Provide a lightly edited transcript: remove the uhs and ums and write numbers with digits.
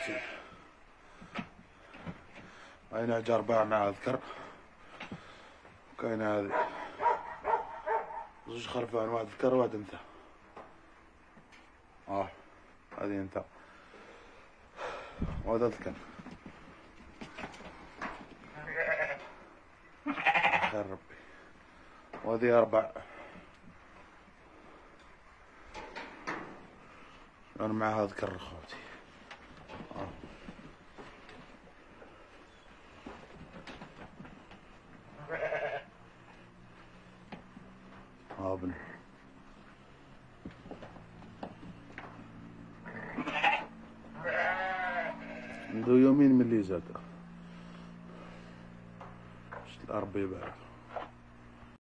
50. هاي نعجة 4 مع اذكر. وكاينة هذي زوج خرفان، واحد ذكر واحد انثى. هذي انثى وهذا ذكر. خير ربي. وهذي 4 انا معها ذكر خوتي. ابن منذ يومين من اللي زاد. الاربي بعد